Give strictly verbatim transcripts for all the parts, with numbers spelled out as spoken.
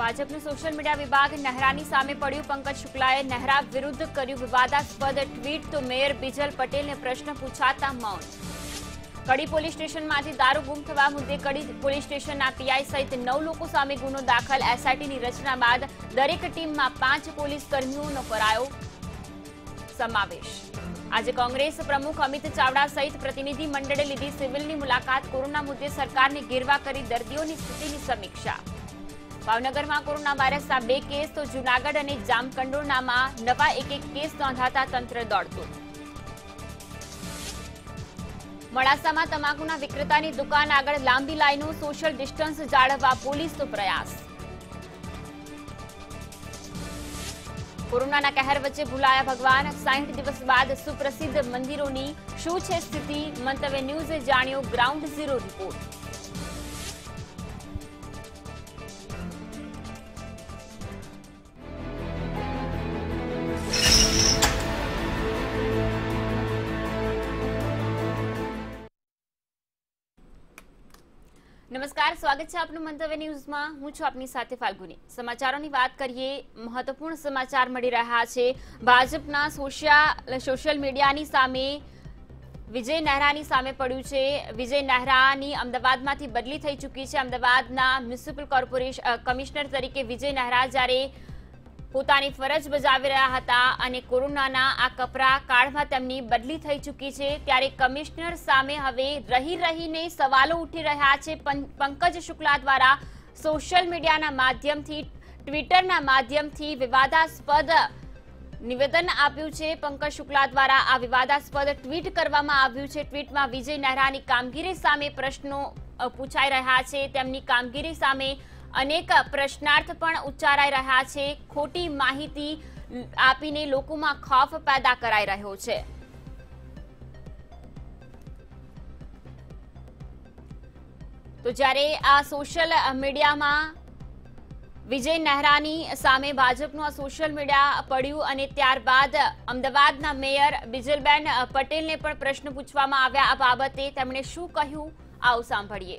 ભાજપનું social media વિભાગ નહેરાની સામે પડ્યું. પંકજ શુક્લાએ નહેરા વિરુદ્ધ કર્યું વિવાદાસ્પદ ટ્વીટ, તો મેયર બીજલ પટેલને પ્રશ્ન પૂછાતા મૌન. કડી પોલીસ સ્ટેશનમાંથી દારૂ ગુમ થવા મુદ્દે કડી પોલીસ સ્ટેશનના પીઆઈ સહિત નવ લોકો સામે ગુનો દાખલ. એસઆઈટીની રચના બાદ દરેક ટીમમાં પાંચ પોલીસ કર્મીઓનો કરાયો સમાવેશ. આજે કોંગ્રેસ પ્રમુખ અમિત ચાવડા સહિત પ્રતિનિધિ મંડળે લીધી સિવિલની મુલાકાત. કોરોના મુદ્દે સરકારને ઘેરવા કરી દર્દીઓની સ્થિતિની સમીક્ષા. ભાવનગરમાં કોરોના વાયરસના બે કેસ, તો જૂનાગઢ અને જામકંડોરનામાં નવા એક એક કેસ નોંધાતા તંત્ર દોડતું. મોડાસામાં તમાકુના વિક્રેતાની દુકાન આગળ લાંબી લાઈનો, સોશિયલ ડિસ્ટન્સ જાળવવા પોલીસનો પ્રયાસ. કોરોનાના કહેર વચ્ચે ભૂલાયા ભગવાન, સાઠ દિવસ બાદ સુપ્રસિદ્ધ મંદિરોની શું છે સ્થિતિ? મંતવ્ય ન્યૂઝે જાણ્યો ગ્રાઉન્ડ ઝીરો રિપોર્ટ. नमस्कार, स्वागत है आपनु मंतव्य न्यूज में। हूँ छू आपनी साथे फाल्गुनी। समाचारों की बात करिए, महत्वपूर्ण समाचार मिली रहा है। भाजपना सोशियल सोशियल मीडिया नी सामे विजय नहरानी सामे पड़्यु छे। विजय नहरानी अमदावाद में बदली थी चूकी है। अमदावादना म्युनिसिपल कॉर्पोरेशन कमिश्नर तरीके विजय नहरा जयरे પોતાની ફરજ બજાવી રહ્યા હતા અને કોરોનાના આ કપરા કાળમાં તેમની બદલી થઈ ચૂકી છે, ત્યારે કમિશનર સામે હવે રહી રહીને સવાલો ઉઠી રહ્યા છે. પંકજ શુક્લા દ્વારા સોશિયલ મીડિયાના માધ્યમથી, ટ્વિટરના માધ્યમથી વિવાદાસ્પદ નિવેદન આપ્યું છે. પંકજ શુક્લા દ્વારા આ વિવાદાસ્પદ ટ્વીટ કરવામાં આવ્યું છે. ટ્વીટમાં વિજય નહેરાની કામગીરી સામે પ્રશ્નો પૂછાઈ રહ્યા છે. તેમની કામગીરી સામે અનેક પ્રશ્નાર્થ પણ ઉચ્ચારાઈ રહ્યા છે. ખોટી માહિતી આપીને લોકોમાં ખોફ પેદા કરાઈ રહ્યો છે. તો જ્યારે આ સોશિયલ મીડિયામાં વિજય નહેરાની સામે ભાજપનું આ સોશિયલ મીડિયા પડ્યું અને ત્યારબાદ અમદાવાદના મેયર બીજલબેન પટેલને પણ પ્રશ્ન પૂછવામાં આવ્યા. આ બાબતે તેમણે શું કહ્યું, આવો સાંભળીએ.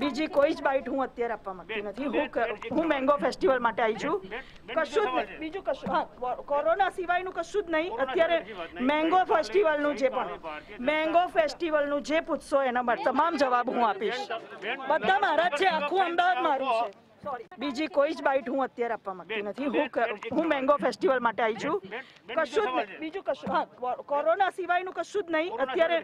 बीजी कोई ज बाइट हूँ अत्यार आप मांगती नहीं हूँ हूँ मैंगो फेस्टिवल माटे आई छू कशुद बीजू कशुद हाँ कोरोना सिवाय नु कशुद नहीं अत्यारे मैंगो फेस्टिवल नु जे पण मैंगो फेस्टिवल नु जे पूछो एना मार तमाम जवाब हूँ आपीश बद्दा मारा छे आखू अमदावाद मारू छे. બીજી કોઈ જ બાઇટ હું અત્યારે આપવા માંગતી નથી. હું મેંગો ફેસ્ટિવલ માટે આવી છું. કશું જ બીજું કશું હા કોરોના સિવાયનું કશું જ નહીં અત્યારે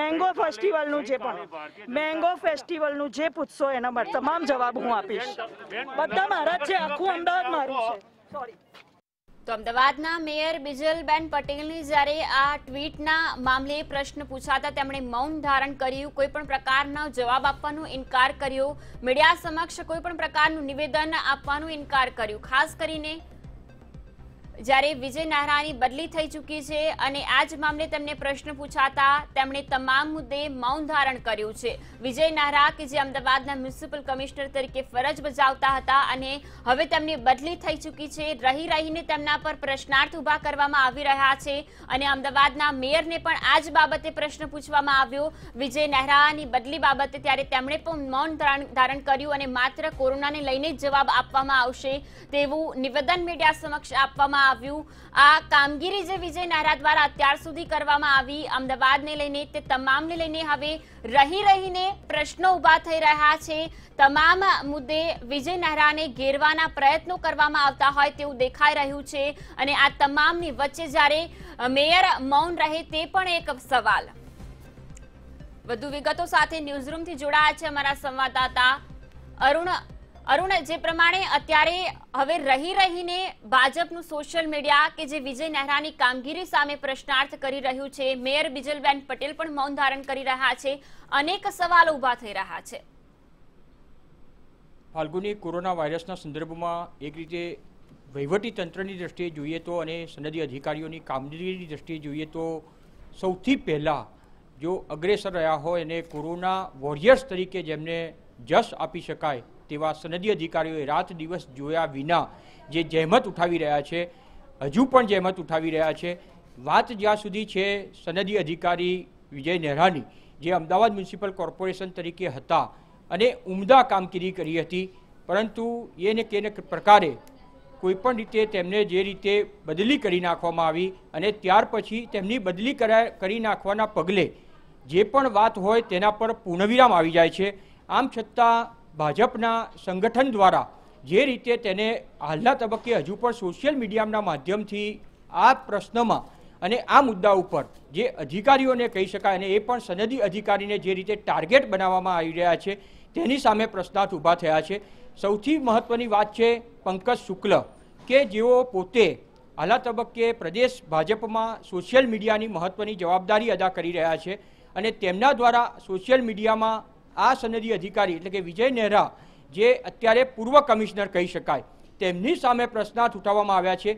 મેંગો ફેસ્ટિવલનું જે પણ મેંગો ફેસ્ટિવલનું જે પૂછશો એના માટે તમામ જવાબ હું આપીશ. બધા મારા છે, આખું અમદાવાદ મારું છે. સોરી. તો અમદાવાદના મેયર બીજલબેન પટેલની જ્યારે આ ટ્વીટના મામલે પ્રશ્ન પૂછાતા તેમણે મૌન ધારણ કર્યું. કોઈપણ પ્રકારના જવાબ આપવાનો ઇનકાર કર્યો. મીડિયા સમક્ષ કોઈપણ પ્રકારનું નિવેદન આપવાનો ઇનકાર કર્યો. ખાસ કરીને જ્યારે વિજય નહેરાની બદલી થઈ ચૂકી છે અને આ જ મામલે તેમને પ્રશ્ન પૂછાતા તેમણે તમામ મુદ્દે મૌન ધારણ કર્યું છે. વિજય નહેરા કે જે અમદાવાદના મ્યુનિસિપલ કમિશનર તરીકે ફરજ બજાવતા હતા અને હવે તેમની બદલી થઈ ચૂકી છે, રહી રહીને તેમના પર પ્રશ્નાર્થ ઊભા કરવામાં આવી રહ્યા છે અને અમદાવાદના મેયરને પણ આ જ બાબતે પ્રશ્ન પૂછવામાં આવ્યો વિજય નહેરાની બદલી બાબતે, ત્યારે તેમણે પણ મૌન ધારણ કર્યું અને માત્ર કોરોનાને લઈને જ જવાબ આપવામાં આવશે તેવું નિવેદન મીડિયા સમક્ષ આપવામાં આવ્યું. આ કામગીરી જે વિજય નહેરા દ્વારા અત્યાર સુધી કરવામાં આવી અમદાવાદને લઈને, તે તમામને લઈને હવે રહી રહીને પ્રશ્નો ઉભા થઈ રહ્યા છે. તમામ મુદ્દે વિજય નહેરાને ઘેરવાના પ્રયત્નો કરવામાં આવતા હોય તેવું દેખાઈ રહ્યું છે અને આ તમામની વચ્ચે જ્યારે મેયર મૌન રહે તે પણ એક સવાલ. વધુ વિગતો સાથે ન્યૂઝરૂમથી જોડાયા છે અમારા સંવાદદાતા અરુણ. અરુણ, જે પ્રમાણે અત્યારે હવે રહી રહીને ભાજપનું સોશિયલ મીડિયા કે જે વિજય નહેરાની કામગીરી સામે પ્રશ્નાર્થ કરી રહ્યું છે, મેયર બીજલબેન પટેલ પણ મૌન ધારણ કરી રહ્યા છે, અનેક સવાલો ઊભા થઈ રહ્યા છે. ફાલ્ગુની, કોરોના વાયરસના સંદર્ભમાં એક રીતે વહીવટી તંત્રની દ્રષ્ટિએ જોઈએ તો અને સનદી અધિકારીઓની કામગીરીની દ્રષ્ટિએ જોઈએ તો સૌથી પહેલાં જો અગ્રેસર રહ્યા હોય અને કોરોના વોરિયર્સ તરીકે જેમને જશ આપી શકાય તેવા સનદી અધિકારીઓએ રાત દિવસ જોયા વિના જે જહેમત ઉઠાવી રહ્યા છે, હજુ પણ જહેમત ઉઠાવી રહ્યા છે. વાત જ્યાં સુધી છે સનદી અધિકારી વિજય નહેરાની, જે અમદાવાદ મ્યુનિસિપલ કોર્પોરેશન તરીકે હતા, અને ઉમદા કામગીરી કરી હતી, પરંતુ એને કેને પ્રકારે કોઈપણ રીતે તેમને જે રીતે બદલી કરી નાખવામાં આવી અને ત્યાર પછી તેમની બદલી કરી નાખવાના પગલે જે પણ વાત હોય તેના પર પૂર્ણવિરામ આવી જાય છે। આમ છતાં ભાજપના સંગઠન દ્વારા જે રીતે તેને હાલના તબક્કે હજુ પણ સોશિયલ મીડિયાના માધ્યમથી આ પ્રશ્નમાં અને આ મુદ્દા ઉપર જે અધિકારીઓને કહી શકાય અને એ પણ સનદી અધિકારીને જે રીતે ટાર્ગેટ બનાવવામાં આવી રહ્યા છે તેની સામે પ્રશ્નાર્થ ઊભા થયા છે। સૌથી મહત્વની વાત છે પંકજ શુક્લ કે જેઓ પોતે હાલના તબક્કે પ્રદેશ ભાજપમાં સોશિયલ મીડિયાની મહત્વની જવાબદારી અદા કરી રહ્યા છે અને તેમના દ્વારા સોશિયલ મીડિયામાં આ સનદી અધિકારી એટલે કે વિજય નેહરા જે અત્યારે પૂર્વ કમિશનર કહી શકાય તેમની સામે પ્રશ્નાર્થ ઉઠાવવામાં આવ્યા છે।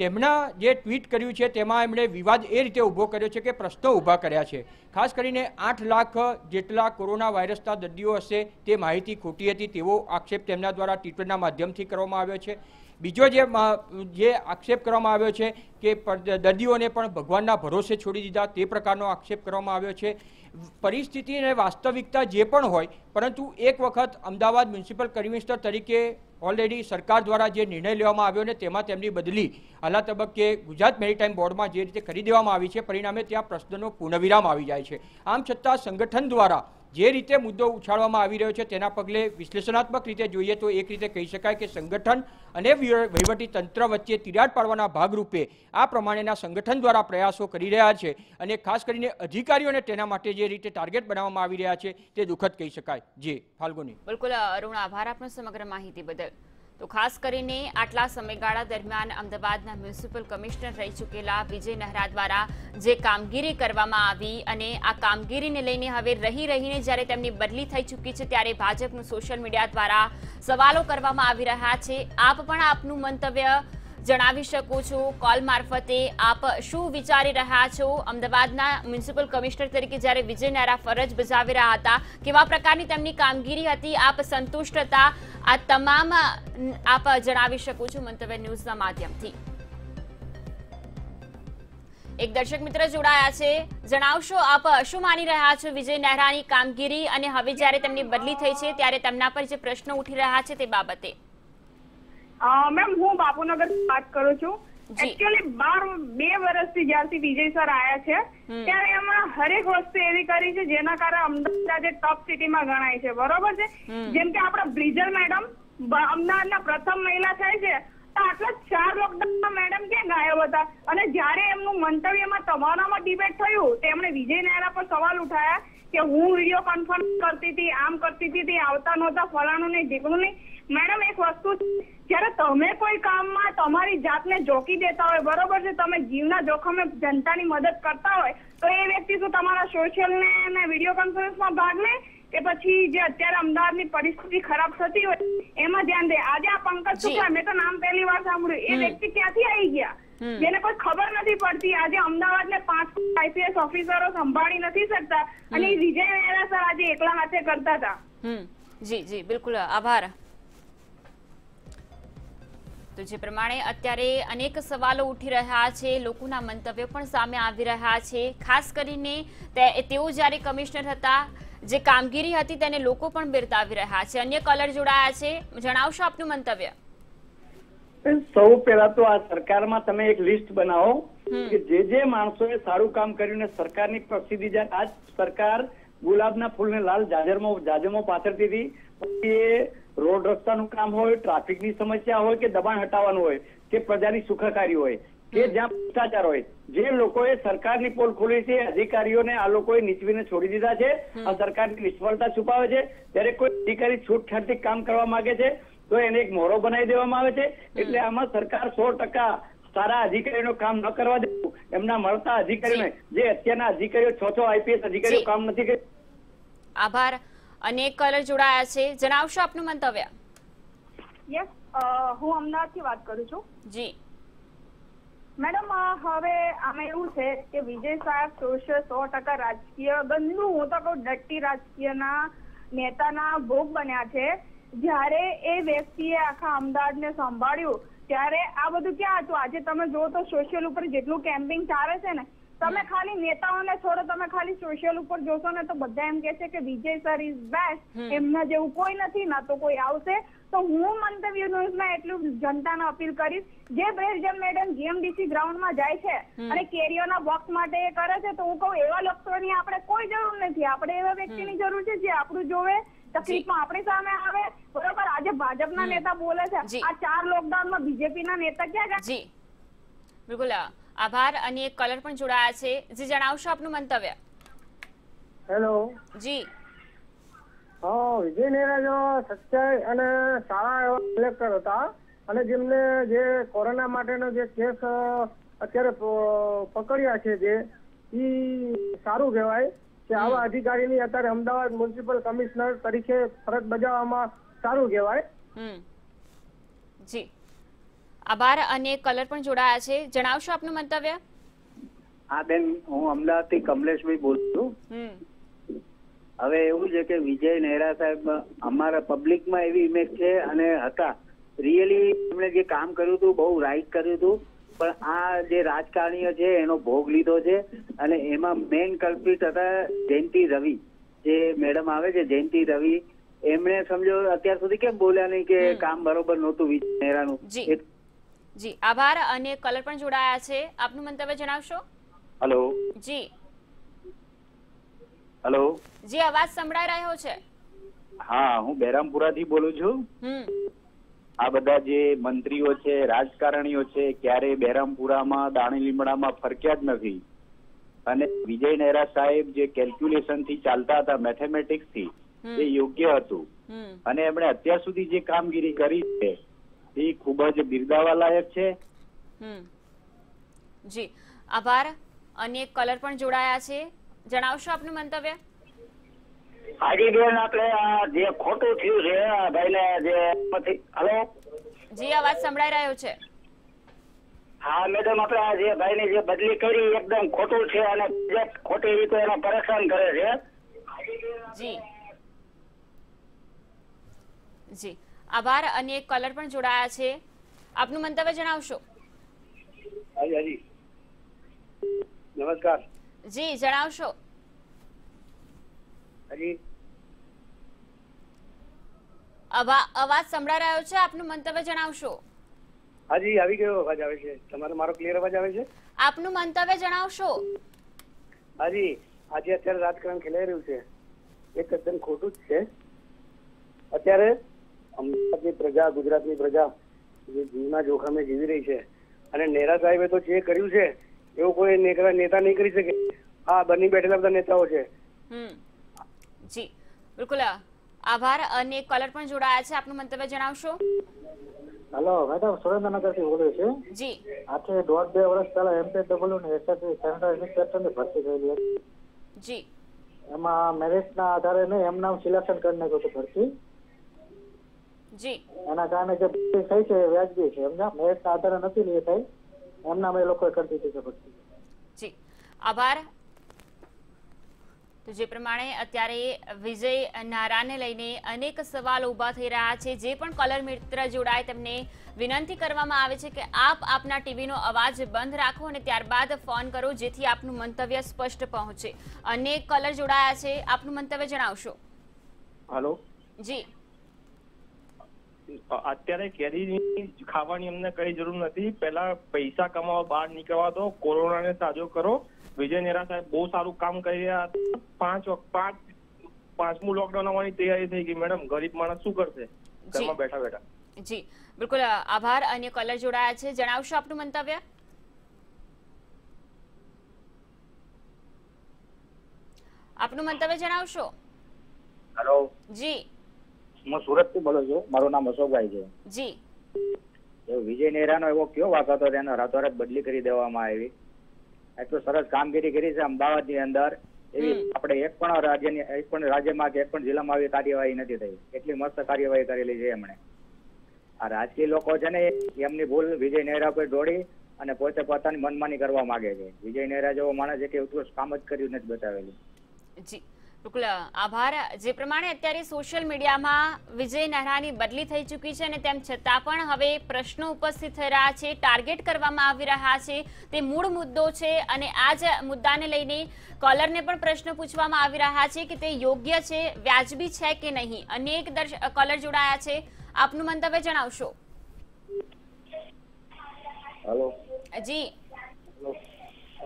તેમના જે ટ્વીટ કર્યું છે તેમાં એમણે વિવાદ એ રીતે ઊભો કર્યો છે કે પ્રશ્નો ઊભા કર્યા છે, ખાસ કરીને આઠ લાખ જેટલા કોરોના વાયરસના દર્દીઓ હશે તે માહિતી ખોટી હતી તેવો આક્ષેપ તેમના દ્વારા ટ્વિટરના માધ્યમથી કરવામાં આવ્યો છે। બીજો જે જે આક્ષેપ કરવામાં આવ્યો છે કે દર્દીઓને પણ ભગવાનના ભરોસે છોડી દીધા તે પ્રકારનો આક્ષેપ કરવામાં આવ્યો છે। પરિસ્થિતિ અને વાસ્તવિકતા જે પણ હોય, પરંતુ એક વખત અમદાવાદ મ્યુનિસિપલ કમિશનર તરીકે ઓલરેડી સરકાર દ્વારા જે નિર્ણય લેવામાં આવ્યો ને તેમાં તેમની બદલી હાલના તબક્કે ગુજરાત મેરીટાઈમ બોર્ડમાં જે રીતે કરી દેવામાં આવી છે પરિણામે ત્યાં પ્રશ્નનો પૂર્ણવિરામ આવી જાય છે। આમ છતાં સંગઠન દ્વારા જે રીતે મુદ્દો ઉછાળવામાં આવી રહ્યો છે તેના પગલે વિશ્લેષણાત્મક રીતે જોઈએ તો એક રીતે કહી શકાય કે સંગઠન અને વહીવટી તંત્ર વચ્ચે તિરાડ પાડવાના ભાગરૂપે આ પ્રમાણેના સંગઠન દ્વારા પ્રયાસો કરી રહ્યા છે અને ખાસ કરીને અધિકારીઓને તેના માટે જે રીતે ટાર્ગેટ બનાવવામાં આવી રહ્યા છે તે દુઃખદ કહી શકાય। જી ફાલ્ગુની, બિલકુલ અરુણ, આભાર આપનો સમગ્ર માહિતી બદલ। तो खास करीने आटला समयगाळा दरमियान अमदावादना म्युनिसिपल कमिश्नर रही चुकेला विजय नेहरा द्वारा जे कामगीरी करवामां आवी अने आ कामगीरीने लईने हवे रही रहीने ज्यारे तेमनी बदली थई चूकी छे त्यारे भाजपनुं सोशल मीडिया द्वारा सवालो करवामां आवी रह्या छे। आप पण आपनुं मंतव्य जणावी शको छो, कॉल मार्फते आप शू विचारी रह्या छो? अमदावादना म्युनिसिपल कमिश्नर तरीके ज्यारे विजय नेहरा फरज बजावी रह्या हता, केवा प्रकारनी तेमनी कामगीरी हती, आप संतुष्ट हता? आ तमाम आप जणावी शको छो मंतव्य न्यूज़ना माध्यमथी। एक दर्शक मित्र जोड़ाया छे, जणावशो आप शू मानी रह्या छो विजय नेहरानी कामगीरी अने हवे ज्यारे तेमनी बदली थई छे त्यारे तेमना पर जे प्रश्नो उठी रह्या छे ते बाबते? मैम हूँ बापूनगर बात करू छू। एक्चुअली बार बे वर्ष थी ज्यारथी विजय सर आया है त्यारे अमे हरेक वस्तु एवी करी छे जेना कारण अमदावाद टॉप सिटी में गणाय छे, बरोबर छे। जेम के आपड़ा ब्रिजल मैडम अमदावादना प्रथम महिला थाय छे तो आटला चार लॉकडाउन में मैडम क्यां गायब हता अने ज्यारे एमनुं मंतव्यमां तमारामां डिबेट थयुं तेमणे विजय नेहरा पर सवाल उठाया कि हूँ वीडियो कॉन्फ्रेंस करती थी, आम करती थी, ते आवता नहोता, फलाणुं ने ढीकणुं नहीं। मैडम एक वस्तु जरा तमे कोई काम में तमारी जातने जोकी देता हो, बरोबर छे, तमे जीवना जोखमे जनतानी मदद करता हो तो ए व्यक्ति शुं तमारा सोशल ने ने वीडियो कॉन्फ्रेंस में भाग ले के पछी जे अत्यारे अमदावादनी परिस्थिति खराब थती होय एमां ध्यान दे। आज आ पंकज शुक्ला मैं तो नाम पहली बार सांभळ्युं, ए व्यक्ति क्यांथी आई गया जेने कोई खबर नहीं पड़ती। आज अमदावाद ने पांच आईपीएस ऑफिसरो संभाळी नहीं सकता अने विजय नेहरा सर आज एकला हाथे करता था। जी जी बिल्कुल आभार। तो जे प्रमाणे अत्यारे अनेक सवालों उठी रहा है, लोकोना मंतव्य पण सामे आवी रहा है, खास करीने तेओ ज्यारे कमिश्नर हता जे कामगीरी हती तेने लोको पण बिरदावी रहा है। अन्य कॉलर जोड़ाया है, जणावशो आपनुं मंतव्य? सौ पहला तो आ सरकार में तमे एक लिस्ट बनाओ कि जे जे माणसोए सारू काम कर्युं सरकारनी प्रसिद्धी जाय। आज सरकार गुलाबना फूलने लाल जाजरमो जाजमो पाथरती थी, ये रोड रस्तानुं काम होय, ट्राफिकनी समस्या होय के दबाण हटाववानुं होय के प्रजानी सुखाकारी होय के ज्यां भ्रष्टाचार होय, जे लोकोए सरकारनी पोल खोली छे अधिकारीओने आ लोकोए नीचवीने छोडी दीधा छे, आ सरकारनी विफलता छुपावे छे। त्यारे कोई अधिकारी छूटछाटथी काम करवा मागे छे तो एने एक मोहरो बनावी देवामां आवे छे। एटले आमां सरकार सौ टका सारा अधिकारीओ काम न करवा देवू, एमना मळता अधिकारीओने जे अत्यारना अधिकारीओ छ छ आईपीएस अधिकारीओ काम नथी कर्या। आभार। अनेक कलर जोड़ाया है, जणावशो आपनुं मंतव्य? यस, हूँ अमदावादथी वात करूं छुं। जी मैडम, हवे आमां एवुं छे के विजय साहेब सोशल सौ टका राजकीय गंदू हूँ तो कहूँ डट्टी राजकीयना नेताना भोग बन्या छे। ज्यारे ए व्यक्तिए आखा अमदावादने संभाळ्युं त्यारे आ बधुं क्यां हतुं? आजे तमे जोओ तो सोशल उपर जेटलुं केम्पिंग चाले छे ने તમે ખાલી નેતાઓને છોડો, તમે ખાલી સોશિયલ ઉપર જોશો ને તો બધા એમ કહે છે કે વિજય સર ઇઝ બેસ્ટ, એમના જેવું કોઈ નથી, ના તો કોઈ આવશે. તો હું મંતવ્ય ન્યૂઝમાં એટલું જનતાને અપીલ કરીશ, જે બ્રેવજમ મેડમ જીએમડીસી ગ્રાઉન્ડમાં જાય છે અને કેરીઓના બોક્સ માટે એ કરે છે, તો હું કહું એવા લોકોની આપણે કોઈ જરૂર નથી. આપણે એવા વ્યક્તિની જરૂર છે જે આપણું જોવે, તકલીફમાં આપણી સામે આવે. બરોબર, આજે ભાજપના નેતા બોલે છે, આ ચાર લોકડાઉનમાં બીજેપીના નેતા ક્યાં ગયા? બિલકુલ, आभार. अन्य एक कलर पण जोड़ाया छे, जी जणावशो आपनु मंतव्य. हेलो जी, हां, विजय नेहरा जो सच्चाई અને સારા કલેક્ટર હતા અને જેમને જે કોરોના માટેનો જે કેસ અત્યારે પકડ્યા છે, જે ઈ સારું કહેવાય કે આવા અધિકારીની અત્યારે અમદાવાદ મ્યુનિસિપલ કમિશનર તરીકે ફરજ બજાવવામાં સારું કહેવાય. હમ જી, आभार. अने कलर पण जोड़ाया छे, जणावशो आपनु मंतव्य. आ बेन, हूँ अमदावाद थी कमलेश भाई बोलू छू. हवे एवुं छे के विजय नेहरा साहेब अमारा पब्लिक में एवी इमेज छे अने हता रियली एमणे जे काम कर्युं हतुं बहु राइट कर्युं हतुं, पण आ जे राजकारणीओ छे एनो भोग लीधो छे अने एमां मेन कल्प्रिट हता जयंती रवि. जे मैडम आवे छे जयंती रवि, एमणे समजो अत्यार सुधी केम बोल्या नहीं के काम बरोबर नहोतुं विजय नेहरानुं. जी, आभार. अने कलर पण जोड़ाया छे, आपनु मंतव्य जणावशो. हेलो जी, हेलो जी, आवाज संभळाई रह्यो छे. हां, हूँ बेरामपुरा थी बोलू छू. हम्म, आ बधा जे मंत्रीओ छे, राजकारणीओ छे, क्यारे बेरामपुरामां दाणी लीमड़ामां फरक्या ज नथी अने विजय नेहरा साहेब जे कैल्क्युलेशन थी चालता हता, मेथेमेटिक्स थी, ए योग्य हतुं अने एमणे अत्यार सुधी जे कामगीरी करी छे ये खूब ज बिरदावा लायक छे. हम्म जी, आभार. अने कलर पण जोड़ाया छे, जणावशो आपनु मंतव्य. आजी बेन, आपणे जे खोटो थयो छे भाईले जे पति. हेलो जी, आवाज संभळाई रह्यो छे. हां मैडम, आपणे जे भाईने जे बदली करी एकदम खोटो छे अने जे खोटी रीते एने परेशान करे छे. जी जी, आभार. अने एक कलर पण जोड़ाया छे, आपनु मंतव्य जणावशो. हाजी हाजी, नमस्कार जी, जणावशो. हाजी, अवा आवाज संभळाई रह्यो छे, आपनु मंतव्य जणावशो. हाजी, आवी गयो, आवाज आवे छे तमारो, मारो क्लियर आवाज आवे छे. आपनु मंतव्य जणावशो. हाजी, आज અત્યારે રાજકારણ ખેલાઈ રહ્યું છે, એક એકદમ ખોટું જ છે. અત્યારે अमदावादनी प्रजा, गुजरातनी प्रजा जीवना जोखमे जीवी रही है अने नेहरा साहेबे तो जे कर्युं छे एवो कोई नेता नहीं करी शके. आ बनी बैठेला बधा नेताओ छे. हम्म जी, बिल्कुल, आभार. अने कलर पण जोड़ाया छे, आपनुं मंतव्य जणावशो. हेलो मैडम, सुरेंद्रनगर थी बोलू छे. जी, आज दौड़ बे वर्ष पहला एमपीडब्ल्यू ने एसएससी सेंट्रल इंस्पेक्टर ने भर्ती करेली हती. जी, एमां मेरिट ना आधारे ने एम नाम सिलेक्शन करने को तो भर्ती. जी, એના કારણે જે થઈ છે વ્યાજબી છે, સમજા, મેં સાધાર નથી લે થઈ, એમના મે લોકો કરતી હતી ભરતી. જી, આભાર. તો જે પ્રમાણે અત્યારે વિજય નારાને લઈને અનેક સવાલ ઊભા થઈ રહ્યા છે, જે પણ કલર મિત્ર જોડાય તેમને વિનંતી કરવામાં આવે છે કે આપ આપના ટીવીનો અવાજ બંધ રાખો અને ત્યારબાદ ફોન કરો, જેથી આપનું મંતવ્ય સ્પષ્ટ પહોંચે. અનેક કલર જોડાયા છે, આપનું મંતવ્ય જણાવશો. હેલો જી, અત્યારે કેરીની ખાવાની અમને કઈ જરૂર નથી, પહેલા પૈસા કમાવા બહાર નીકળવા દો, કોરોનાને સાજો કરો. વિજય નેહરા સાહેબ બહુ સારું કામ કરી રહ્યા હતા. પાંચ પાંચ પાંચમું લોકડાઉન આવવાની તૈયારી થઈ ગઈ મેડમ, ગરીબ માણસ શું કરશે ઘરમાં બેઠા બેઠા. જી, બિલકુલ, આભાર. અને કલર જોડાયા છે, જણાવશો આપનું મંતવ્ય. આપનું મંતવ્ય જણાવશો. હેલો જી, હું સુરત થી બોલું છું, મારું નામ અશોકભાઈ છે. જી, એ વિજય નેહરાનો એવો કયો વાક હતો, તેનો રાતોરાત બદલી કરી દેવામાં આવી. એટલું સરસ કામગીરી કરી છે અમદાવાદની અંદર, એવી આપણે એક પણ રાજ્યની, એક પણ રાજ્યમાં કે એક પણ જિલ્લામાં આવી કાર્યવાહી નથી થઈ. એટલી મસ્ત કાર્યવાહી કરેલી છે એમણે. આ રાજકીય લોકો છે ને, એમની ભૂલ વિજય નેહરા પર દોડી અને પોતે પોતાની મનમાની કરવા માંગે છે. વિજય નેહરા જેવો માણસ એટલી ઉત્કૃષ્ટ કામ જ કર્યું નથી બતાવેલું. જી, બિલકુલ આભાર. જે પ્રમાણે અત્યારે સોશિયલ મીડિયામાં વિજય નહેરાની બદલી થઈ ચૂકી છે અને તેમ છતાં પણ હવે પ્રશ્નો ઉપસ્થિત થઈ રહ્યા છે, ટાર્ગેટ કરવામાં આવી રહ્યા છે, તે મૂળ મુદ્દો છે અને આ જ મુદ્દાને લઈને કોલરને પણ પ્રશ્ન પૂછવામાં આવી રહ્યા છે કે તે યોગ્ય છે, વ્યાજબી છે કે નહીં. અનેક કોલર જોડાયા છે, આપનું મંતવ્ય જણાવશો. હેલો જી,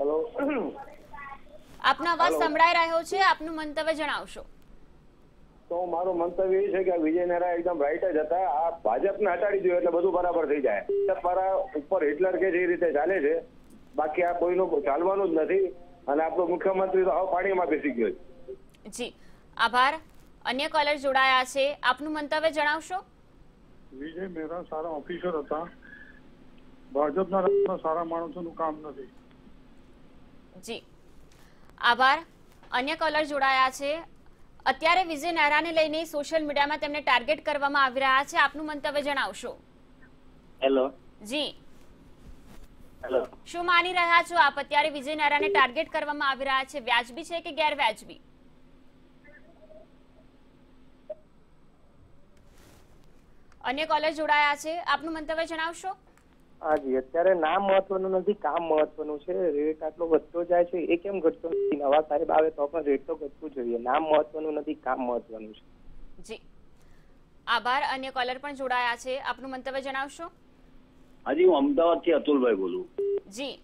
હેલો, આપનો અવાજ સંભળાઈ રહ્યો છે, આપનું મંતવ્ય જણાવશો. તો મારો મંતવ્ય એ છે કે વિજય નહેરા એકદમ રાઈટ જ હતા. આ ભાજપને હટાડી દો એટલે બધું બરાબર થઈ જાય. ભાજપ ઉપર હિટલર કે જે રીતે ચાલે છે, બાકી આ કોઈનું ચાલવાનું જ નથી અને આપણો મુખ્યમંત્રી તો હવે પાણીમાં બેસી ગયો છે. જી આભાર. અન્ય કોલર જોડાયા છે, આપનું મંતવ્ય જણાવશો. વિજય નહેરા સારા ઓફિસર હતા, ભાજપના સારા માણસોનું કામ નથી. જી આભાર. અન્ય કોલર જોડાયા છે. અત્યારે વિજય નહેરાને લઈને સોશિયલ મીડિયામાં તેમને ટાર્ગેટ કરવામાં આવી રહ્યા છે, આપનું મંતવ્ય જણાવશો. હેલો જી, હેલો, શું માની રહ્યા છો આપ? અત્યારે વિજય નહેરાને ટાર્ગેટ કરવામાં આવી રહ્યા છે, વ્યાજબી છે કે ગેરવ્યાજબી? અન્ય કોલર જોડાયા છે, આપનું મંતવ્ય જણાવશો. હાજી, અત્યારે નામ મહત્વનું નથી, કામ મહત્વનું છે. રેટ આટલો વધતો જાય છે, એ કેમ ઘટતો નથી? નવા સાહેબ આવે તો પણ રેટ તો ઘટવું જોઈએ. નામ મહત્વનું નથી, કામ મહત્વનું છે. જી આભાર. અન્ય કોલર પણ જોડાયા છે, આપનું મંતવ્ય જણાવશો. હાજી, હું અમદાવાદ થી અતુલભાઈ બોલું. જી,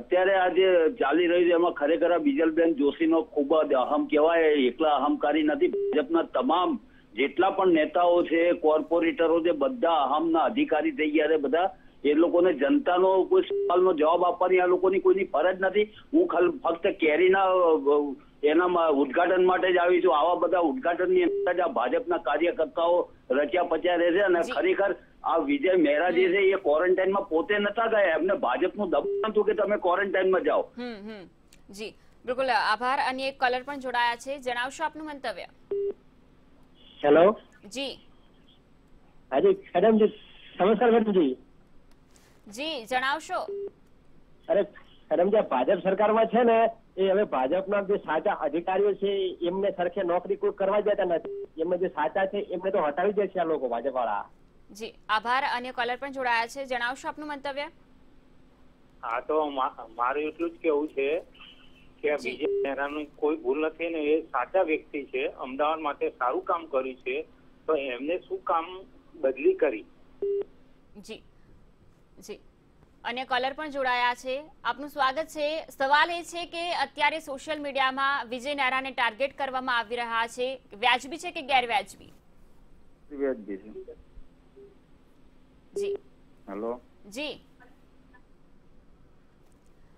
અત્યારે આ જે ચાલી રહ્યું છે એમાં ખરેખર બીજલબેન જોશીનો ખૂબ જ અહમ કહેવાય. એકલા અહંકારી નથી, ભાજપના તમામ જેટલા પણ નેતાઓ છે, કોર્પોરેટરો છે, બધા અહમના અધિકારી થઈ ગયા છે. બધા એ લોકોને જનતાનો કોઈ સવાલનો જવાબ આપવાની આ લોકોની કોઈની ફરજ નથી. હું ફક્ત કેરીના એના ઉદઘાટન માટે જ આવી છું. આવા બધા ઉદઘાટનની અંદર જ આ ભાજપના કાર્યકર્તાઓ રચ્યા પચ્યા રહે છે. અને ખરેખર આ વિજય નહેરા જે છે એ ક્વોરન્ટાઇનમાં પોતે નતા ગયા, એમને ભાજપનું દબાણ હતું કે તમે ક્વોરન્ટાઇનમાં જાઓ. જી બિલકુલ આભાર. અને એક કોલર પણ જોડાયા છે, જણાવશો આપનું મંતવ્ય. हेलो जी, अरे मैडम जी नमस्कार मैडम जी. जी जणावशो. अरे मैडम जी भाजप सरकार में छे ने ए हवे भाजपना जे साचा अधिकारीओ छे एमने सरखे नौकरी कोई करवा देता नथी. एमने जे साचा छे एमने तो हटावी दे छे आ लोको भाजपवाळा. जी आभार. अन्य कॉलर पण जोडाया छे, जणावशो आपनु मंतव्य. हां, तो मारू એટલું જ કેવું છે કે વિજય નહેરાની કોઈ ભૂલ નથી ને એ સાચા વ્યક્તિ છે, અમદાવાદ માટે સારું કામ કર્યું છે, તો એમને શું કામ બદલી કરી? જી જી અને કોલર પણ જોડાયા છે, આપનું સ્વાગત છે. સવાલ એ છે કે અત્યારે સોશિયલ મીડિયામાં વિજય નહેરાને ટાર્ગેટ કરવામાં આવી રહ્યા છે, વ્યાજબી છે કે ગેરવ્યાજબી? વ્યાજબી છે. જી હેલો જી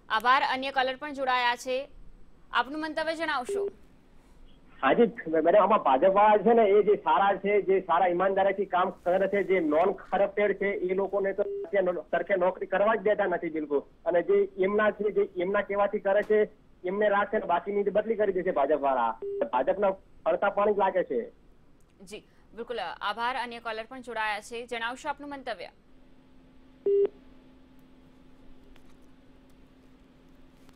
આભાર. અન્ય કોલર પણ જોડાયા છે, આપનું મંતવ્ય જણાવશો. હાજી મેડમ, આમાં ભાજપવાળા છે ને એ જે સારા છે, જે સારા ઈમાનદારીથી કામ કરે છે, જે નોન કરપ્ટેડ છે, એ લોકોને તો સરખે નોકરી કરવા જ દેતા નથી બિલકુલ. અને જે એમના છે, જે એમના કહેવાથી કરે છે એમને રાખે, બાકીની બદલી કરી દે છે ભાજપવાળા. ભાજપના પડતા પાણી લાગે છે. જી બિલકુલ આભાર. અન્ય કોલર પણ જોડાયા છે, જણાવશો આપનું મંતવ્ય.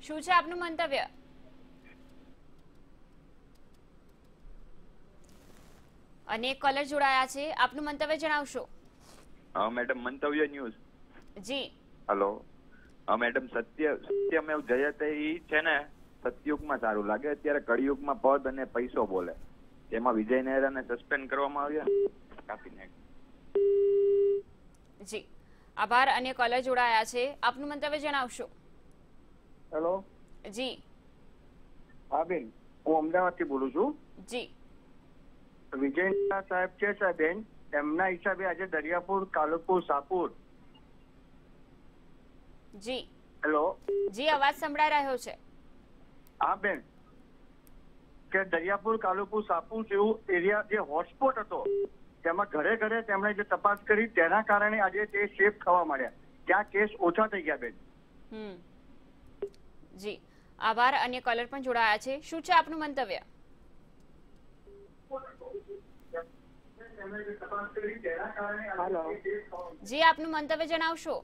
શું છે આપનું મંતવ્ય? અનેક કોલર જોડાયા છે, આપનું મંતવ્ય જણાવશો. હા મેડમ, મંતવ્ય ન્યૂઝ. જી હેલો. હા મેડમ, સત્ય સત્યમેવ જયતે ઈ છે ને સતયુગમાં સારું લાગે. અત્યારે કળિયુગમાં પદ અને પૈસો બોલે, તેમાં વિજય નહેરાને સસ્પેન્ડ કરવામાં આવ્યા, કાપી નાખ્યા. જી આભાર. અનેક કોલર જોડાયા છે, આપનું મંતવ્ય જણાવશો. હેલો જી. હા બેન, હું અમદાવાદ થી બોલું છું. જી, વિજય નહેરા સાહેબ છે સાહેબ બેન, એમના હિસાબે આજે દરિયાપુર, કાલુપુર, સાપુર. જી હેલો જી, અવાજ સંભળાઈ રહ્યો છે. હા બેન, કે દરિયાપુર, કાલુપુર, સાપુર જેવું એરિયા જે હોટસ્પોટ હતો તેમાં ઘરે ઘરે તેમણે જે તપાસ કરી તેના કારણે આજે તે સેફ થવા માંડ્યા. ત્યાં કેસ ઓછા થઈ ગયા બેન. હમ જી આભાર. અન્ય કોલર પણ જોડાયા છે, શું છે આપનું મંતવ્ય? જી આપનું મંતવ્ય જણાવશો.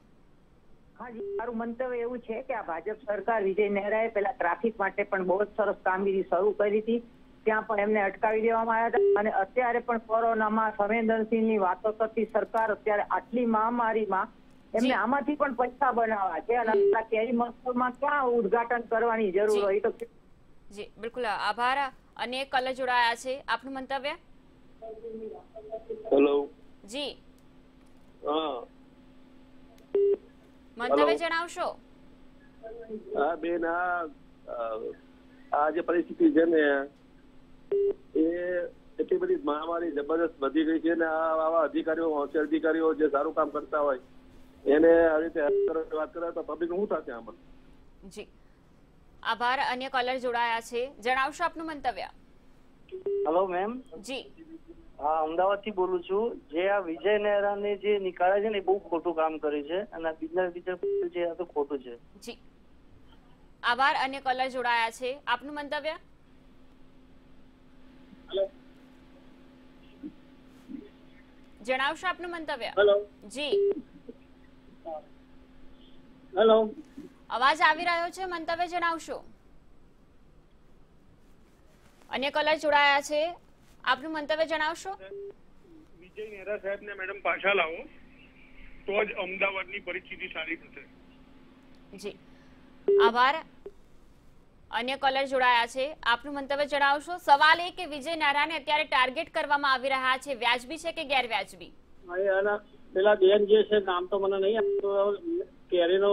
हाँ जी, मारू मंतव्य एवं है कि आ भाजप सरकार विजय नहराए पहला ट्राफिक माटे पण बहुत सरस कामगीरी शुरू करी थी, त्यां पण एमने अटकावी देवामां आव्या हता अने अत्यारे पण कोरोनामां संवेदनशीलनी वातो करती सरकार अत्यारे आटली महामारीमां एमने आमांथी पण पैसा बनावा छे अने आपला केरी महोत्सवमां क्या उद्घाटन करवानी जरूर होय तो जी बिल्कुल आभार। अने कल जोड़ाया छे आपनुं मंतव्य। हेलो जी, हां मंतव्य जणावशो। हां बेन, आज परिस्थिति छे ने એટલી બધી મહામારી જબરદસ્ત વધી ગઈ છે ને આવા અધિકારીઓ હોશિયાર અધિકારીઓ જે સારું કામ કરતા હોય એને આ રીતે વાત કરે તો પબ્લિક શું થાશે આમ જી। આભાર। અન્ય કોલર જોડાયા છે, જણાવશો આપનું મંતવ્ય। હેલો મેમ જી, હા અમદાવાદથી બોલું છું। જે આ વિજય નહેરાને જે નિકાળે છે ને બહુ ખોટું કામ કરે છે અને બિઝનેસ બિઝનેસ જે આ તો ખોટું છે જી। આભાર। અન્ય કોલર જોડાયા છે, આપનું મંતવ્ય। जणावशो आपनुं मंतव्य। हेलो जी, हेलो अवाज आवी रह्यो छे, मंतव्य जणावशो। अन्य कलर जोड़ाया छे, आपनुं मंतव्य जणावशो। विजय नेहरा साहेब ने मैडम पाछा लावो तो ज अमदावादनी परिस्थिति सारी थशे जी। आभार। अन्य कॉलर जोड़ाया छे, आपनुं मंतव्य जणावशो। सवाल ए के विजय नहराने अत्यारे टार्गेट करवामां आवी रह्या छे, व्याजबी छे के गैरव्याजबी? अरे आना पेला बेन जे छे नाम तो मने नहीं तो केरेनो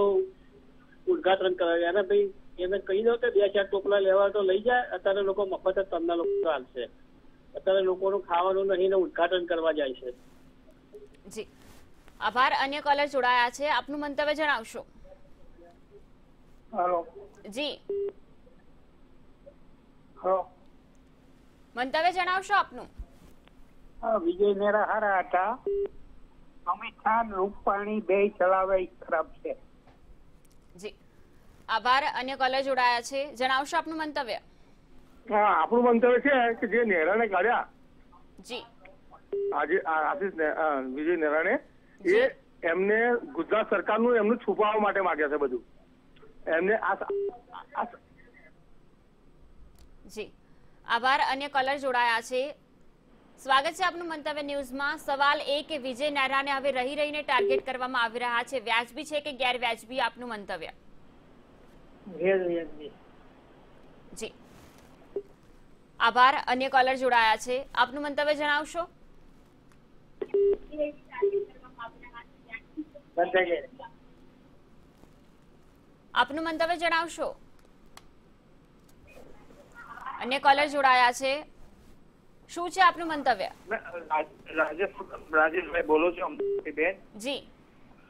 उद्घाटन कराया ना भाई એને કહી દો કે બે ચાર ટોપલા લેવા તો લઈ જાય, અત્યારે લોકો મફત જ તમને લોકો હાલશે, અત્યારે લોકોનું ખાવાનું નહીં ને ઉદ્ઘાટન કરવા જાય છે જી। આભાર। અન્ય કૉલર જોડાયા છે, આપનું મંતવ્ય જણાવશો। હેલો જી, મંતવ્ય જણાવશો આપનું। વિજય નેહરા હારા હતા, અમિત શાહ રૂપાણી બે ચલાવે ખરાબ છે જી। આભાર। અન્ય કોલર જોડાયા છે, જણાવશો આપનું મંતવ્ય। હા, આપણું મંતવ્ય છે કે જે નેહરાને કાઢ્યા જી, આજે આશિષ ને વિજય નેહરાને એ એમને ગુજરાત સરકારનું એમનું છુપાવવા માટે માંગ્યા છે બધું એમને આ जी। आभार। अन्य कॉलर जोड़ाया छे, स्वागत छे आपनुं मंतव्य न्यूज में। सवाल ए के विजय नहराने हवे रही रहीने टार्गेट करवामां आवी रह्या छे, व्याजबी छे के गैरव्याजबी? आपनुं मंतव्य। गैरव्याजबी जी। आभार। अन्य कॉलर जोड़ाया छे, आपनुं मंतव्य जणावशो। आपनुं मंतव्य जणावशो। अन्य कॉलर जोड़ाया छे, शुं छे आपनुं मंतव्य? राजेश राजेश भाई बोलो छो बेन जी।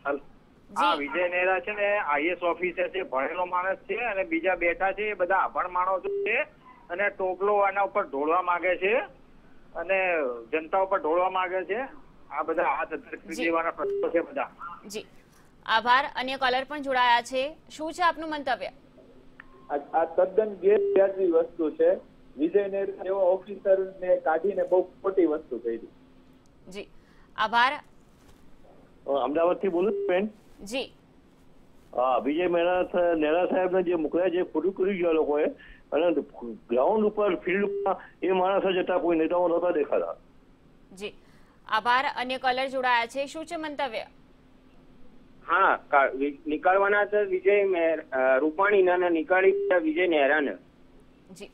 आ विजय नेहरा छे ने आईएएस ऑफिसर छे, भणेलो माणस छे अने बीजा बेठा छे ए बधा अभण माणसो छे अने टोपलो आना उपर ढोळवा मागे छे अने जनता उपर ढोळवा मागे छे, आ बधा हाथ अधरकी देवाना प्रश्नो छे बधा जी। आभार। अन्य कॉलर पण जोड़ाया छे, शुं छे आपनुं मंतव्य? आ तद्दन गैरव्याजबी वस्तु छे, विजय नेहरा एवो ऑफिसर ने काढीने बहुत खोटी वस्तु करी जी। आभार। अमदावाद थी बोलू पेन जी। हां, विजय नेहरा साहेब ने जे मुकल्या जे पूरी करी गया लोगों ए अने ग्राउंड ऊपर फील्ड ए माणस जता कोई नेताओ नता देखाता जी। आभार। अन्य कॉलर जोड़ाया छे, शुं छे मंतव्य? हाँ, निकालवाना था विजय रूपाणी ने निकाली विजय नेहरा ने जी।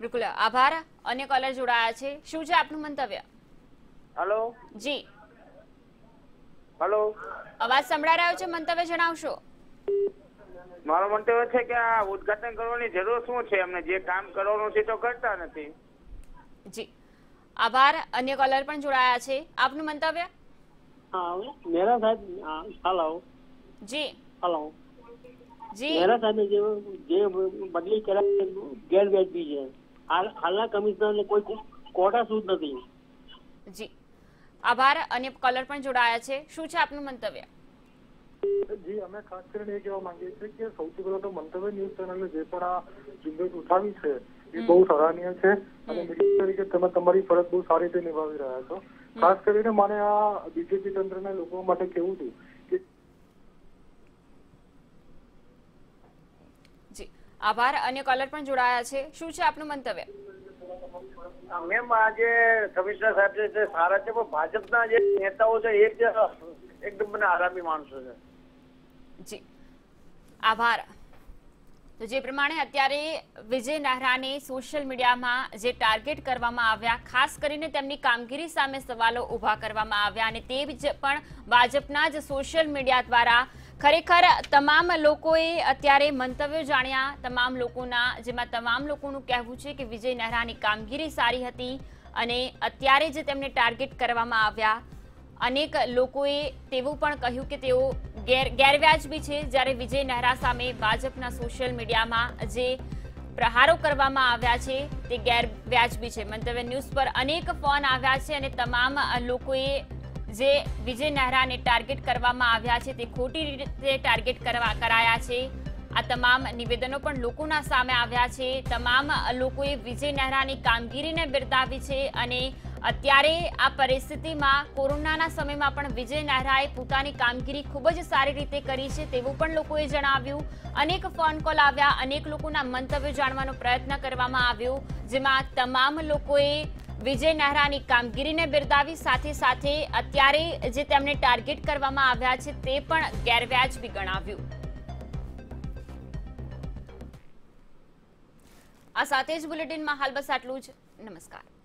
बिल्कुल आभार। अन्य कॉलर जोड़ाया छे, शुं छे आपनुं मंतव्य? हेलो जी, हेलो अवाज संभळाई रह्यो छे, मंतव्य जणावशो। मारो मंतव्य छे के आ उद्घाटन करवानी जरूर शुं छे, हमने जे काम करवानुं छे तो करता नथी जी। आभार। अन्य कॉलर पण जोड़ाया छे, आपनुं मंतव्य? नेहरा साहब हेलो जी, हेलो जी। नेहरा साहब ने जो जे बदली करा गैरव्याजबी है, हालना कमिश्नर ने कोई कोटा सूद नहीं जी। आभार। अन्य कॉलर पण जोड़ाया छे, शुं छे आपनुं मंतव्य? जी, अमे खास करीने ए कहेवा मांगीए छीए के सौथी पहेला तो मंतव्य न्यूज चेनल जे पण आ जिम्मेदारी उठावी छे ए बहुत सराहनीय छे अने मीडिया तरीके तमे तमारी फरज बहुत सारी रीते निभावी रह्या छो। खास करीने माने आ बीजेपी तंत्रना लोको माटे केवुं छे के आभार। अन्य कॉलर पण जोड़ाया छे, शुं छे आपनुं मंतव्य? मेम आज कमिश्नर साहब जे सारा छे पण भाजपना जे नेताओ छे एक एकदम बना आरामी मानसो छे। जी आभार। तो जे प्रमाणे अत्यारे विजय नहराने सोशल मीडिया में जे टार्गेट करवामां आव्या, खास करीने तेमनी कामगीरी सामे सवालों उभा करवामां आव्या अने ते ज पण भाजपना ज सोशल मीडिया द्वारा खरेखर तमाम लोकोए अत्यारे मंतव्यो जाण्या, तमाम लोकोना जेमां तमाम लोकोनुं कहेवुं छे के विजय नहरानी कामगीरी सारी हती अने अत्यारे जे तेमने टार्गेट करवामां आव्या अनेक लोकोए तेवुं पण कह्युं के तेओ गैर गैरव्याजबी छे। ज्यारे विजय नहरा सामे भाजपना सोशल मीडिया में जे प्रहारो करवामां आव्या छे ते गैरव्याजबी छे। मंतव्य न्यूज पर अनेक फोन आव्या छे अने तमाम लोकोए जे विजय नहरा ने टार्गेट करवामां आव्या छे ते खोटी रीते टार्गेट करवा कराया छे। आ तमाम निवेदनों पण लोकोना सामे आव्या छे। तमाम लोकोए विजय नहरा ने कामगीरीने बिरदावी छे अने अत्यारे आ परिस्थिति में कोरोना समय में पण विजय नहराए पोतानी कामगीरी खूबज सारी रीते करी छे तेवुं पण लोकोए जणाव्युं। अनेक फोन कॉल आव्या, अनेक लोकोना मंतव्यो जाणवानो प्रयत्न करवामां आव्यो जेमां तमाम लोकोए विजय नहरानी कामगीरीने बिरदावी, साथे साथे अत्यारे जे तेमने टार्गेट करवामां आव्या छे ते पण गैरव्याजबी गणाव्युं। आ साथे ज बुलेटिन में हाल बस आटलू ज। नमस्कार।